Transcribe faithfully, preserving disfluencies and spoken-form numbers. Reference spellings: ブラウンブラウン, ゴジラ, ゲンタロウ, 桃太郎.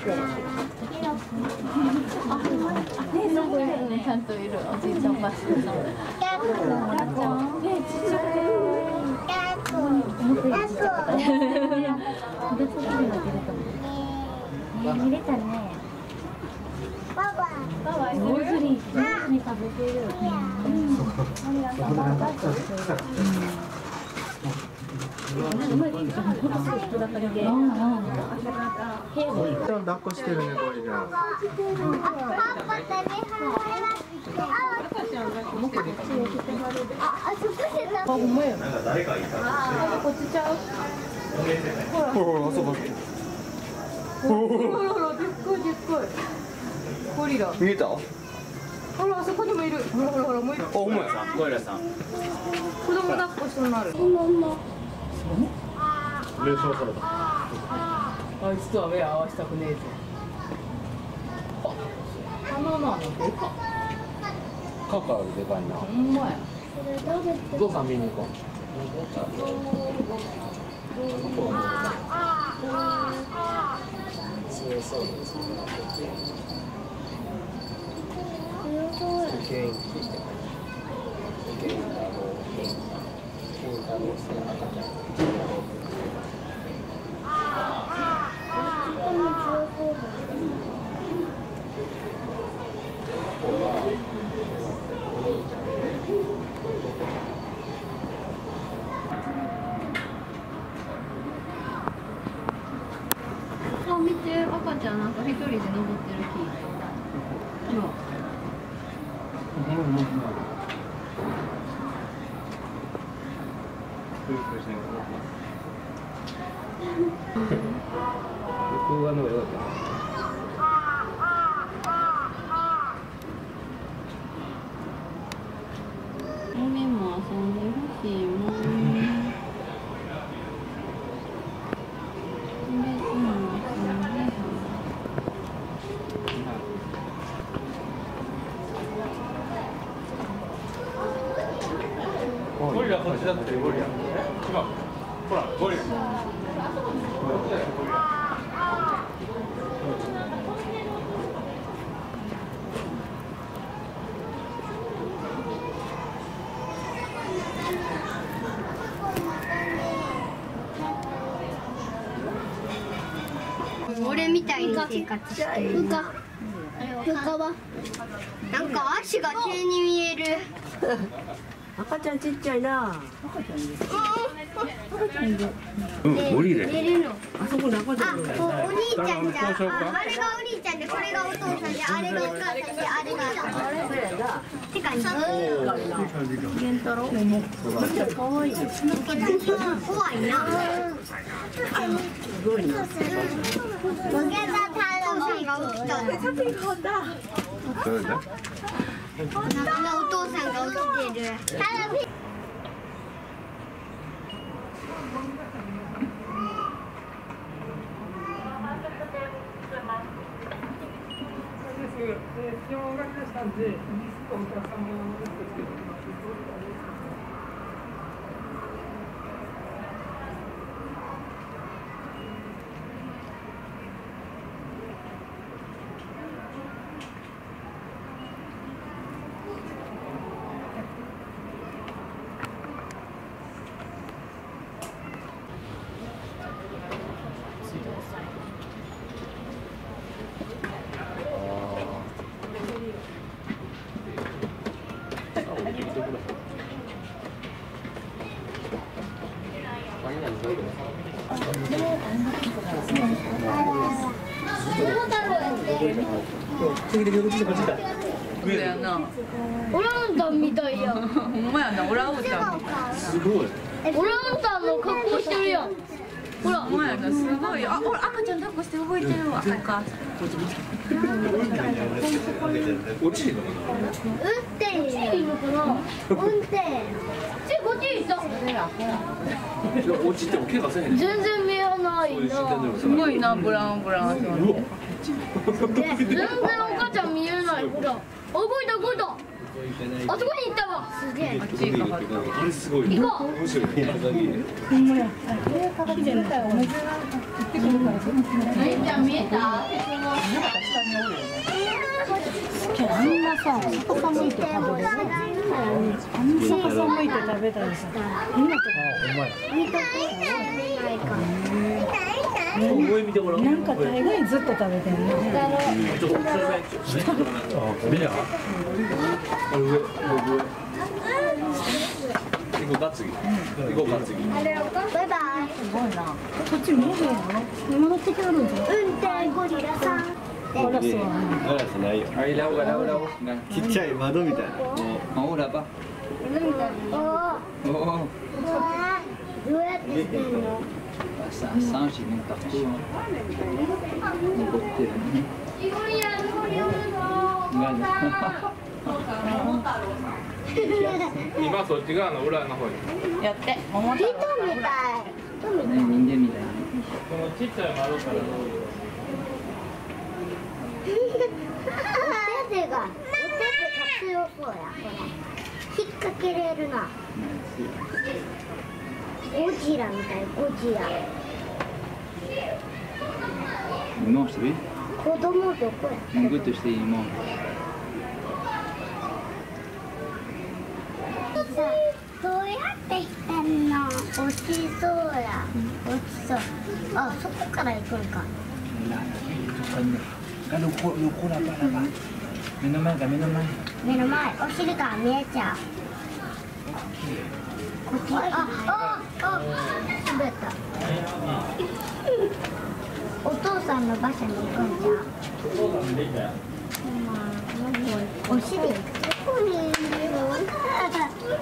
ね。うん、抱っこしてるね、ゴリラ。ほら、あそこにもいる。ほらほらほら、もういる。お、お前さん、ゴリラさん。子供抱っこしてもらう。冷笑された。あいつとは目合わせたくねえぜ。あ、まあまあ、でかっ。カカオでかいな。ほんまや。ご飯見に行こう。見て、赤ちゃんなんか一人で登ってる木。ほら。ゴリラこっちだってゴリラ。今ほらゴリラ。俺みたいに生活してる。他はなんか足が急に見える。赤ちゃんちっちゃいな。赤ちゃんいる。赤ちゃんいる。うん、ゴリラ。寝るの。あそこの赤ちゃん。あ、お兄ちゃんじゃ。あれがお兄ちゃんで、これがお父さんで、あれがお母さんで、あれが。あれぐらいが。てか、うん。ゲンタロウ。可愛い。怖いな。すごいな。ゲンタロウさんが起きた。どうだ。お父さんが起きてる。オランダンみたいやん。ほんまやな、オランダン。すごい。オランダンの格好してるやん。ほら、ほんまやな、すごい。あ、ほら、赤ちゃん抱っこして動いてるわ。なんか。落ちるのかな。運転。落ちるのかな。運転。ち、こっち行った。落ちても怪我せへん。全然見えないな。すごいな、ブラウンブラウン。全然赤ちゃん見えない。あ、なんか大概ずっと食べてるね。ちっちゃい窓みたいな。どうやってしてるの？今そっち側の裏の方にやって桃太郎みたいな人間みたいなこのちっちゃい窓からどうお手手が強そうや。引っ掛けれるな。ゴジラみたい、ゴジラ。子供どこや。グッとしていいもん。どうやってしてんの。落ちそうや。落ちそう。あ、そこから行くんか。目の前だ、目の前。目の前、お尻が見えちゃう。あ、あ、あ、あ、滑った。お父さんの場所に行くんじゃん。お尻。